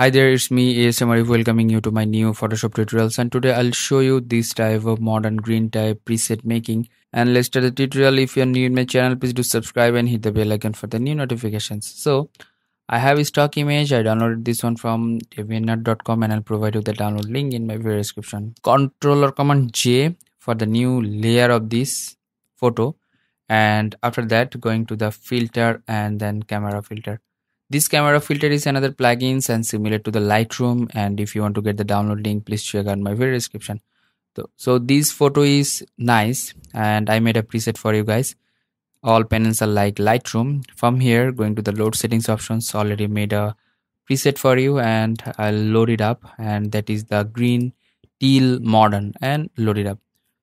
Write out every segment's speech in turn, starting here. Hi there, it's me Asm Arif welcoming you to my new Photoshop tutorials, and today I'll show you this type of modern green type preset making. And let's start the tutorial. If you're new in my channel, please do subscribe and hit the bell icon for the new notifications. So I have a stock image. I downloaded this one from deviantart.com and I'll provide you the download link in my video description. Ctrl or Command J for the new layer of this photo, and after that going to the filter and then camera filter. This camera filter is another plugins and similar to the Lightroom, and if you want to get the download link, please check out my video description. So this photo is nice and I made a preset for you guys. All panels are like Lightroom. From here going to the load settings options, already made a preset for you and I'll load it up, and that is the green teal modern, and load it up.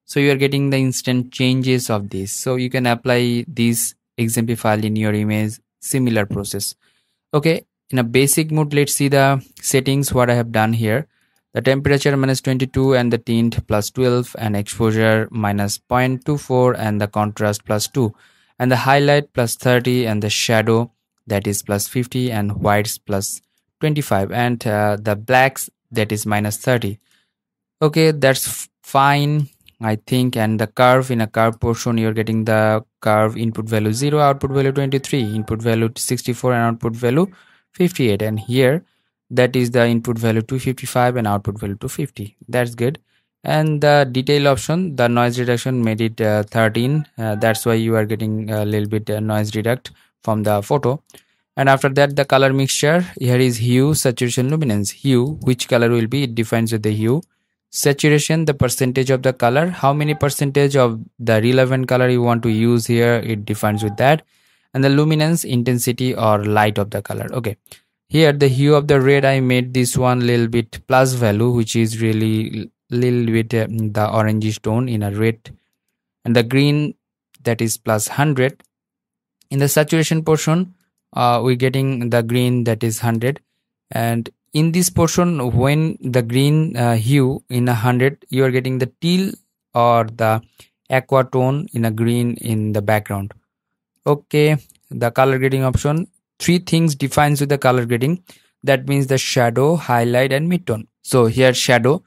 So you are getting the instant changes of this. So you can apply this XMP file in your image, similar process. Okay, in a basic mode, let's see the settings what I have done here. The temperature -22 and the tint +12 and exposure -0.24 and the contrast +2 and the highlight +30 and the shadow that is +50 and whites +25 and the blacks that is -30. Okay, that's fine I think. And the curve, in a curve portion you're getting the curve input value 0, output value 23, input value 64 and output value 58, and here that is the input value 255 and output value 250. That's good. And the detail option, the noise reduction made it 13, that's why you are getting a little bit noise reduct from the photo. And after that the color mixture, here is hue, saturation, luminance. Hue, which color will be, it defines with the hue. Saturation, the percentage of the color, how many percentage of the relevant color you want to use here, it defines with that. And the luminance, intensity or light of the color. Okay, here the hue of the red, I made this one little bit plus value, which is really little bit the orangish tone in a red. And the green, that is +100. In the saturation portion we're getting the green, that is 100. And in this portion, when the green hue in 100, you are getting the teal or the aqua tone in a green in the background. Okay, the color grading option, three things defines with the color grading. That means the shadow, highlight and midtone. So here shadow,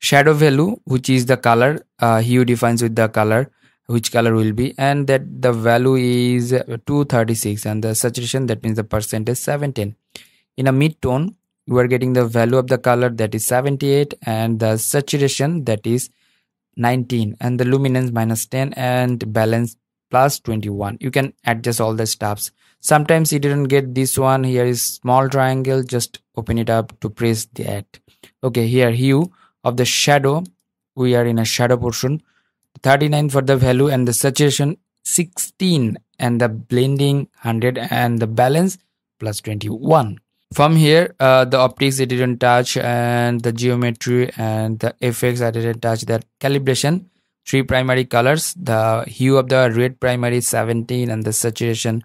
shadow value, which is the color, hue defines with the color, which color will be, and that the value is 236, and the saturation, that means the percentage 710. In a midtone, you are getting the value of the color, that is 78, and the saturation, that is 19, and the luminance -10 and balance +21. You can adjust all the stuffs. Sometimes you didn't get this one. Here is small triangle, just open it up to press that. Okay, here hue of the shadow, we are in a shadow portion, 39 for the value, and the saturation 16, and the blending 100, and the balance +21. From here the optics I didn't touch, and the geometry and the effects I didn't touch. That calibration, three primary colors, the hue of the red primary 17 and the saturation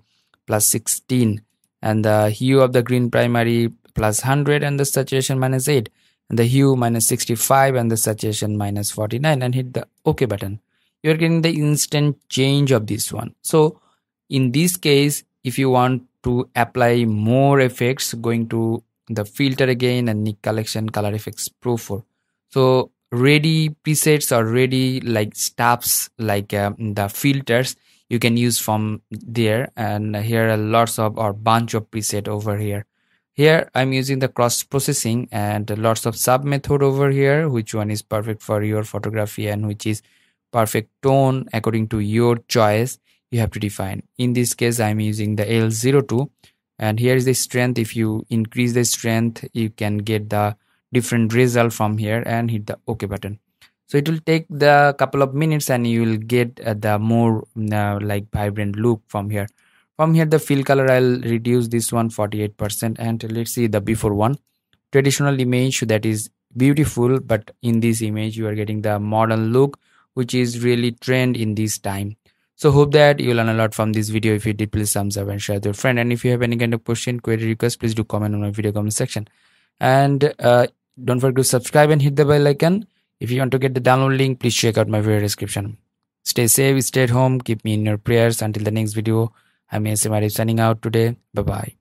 +16, and the hue of the green primary +100 and the saturation -8, and the hue -65 and the saturation -49, and hit the OK button. You are getting the instant change of this one. So in this case, if you want to apply more effects, going to the filter again and Nik Collection, Color Effects Pro 4. So ready presets or ready like stuffs, like the filters you can use from there. And here are lots of or bunch of preset over here. Here I'm using the cross processing and lots of sub method over here, which one is perfect for your photography and which is perfect tone according to your choice. You have to define. In this case I'm using the L02, and here is the strength. If you increase the strength, you can get the different result from here, and hit the OK button. So it will take the couple of minutes and you will get the more like vibrant look from here. From here the fill color, I'll reduce this one 48%, and let's see the before one. Traditional image, that is beautiful, but in this image you are getting the modern look, which is really trend in this time. So hope that you learn a lot from this video. If you did, please thumbs up and share with your friend. And if you have any kind of question, query, request, please do comment on my video comment section. And don't forget to subscribe and hit the bell icon. If you want to get the download link, please check out my video description. Stay safe, stay at home, keep me in your prayers. Until the next video, I'm Asm Arif signing out today. Bye-bye.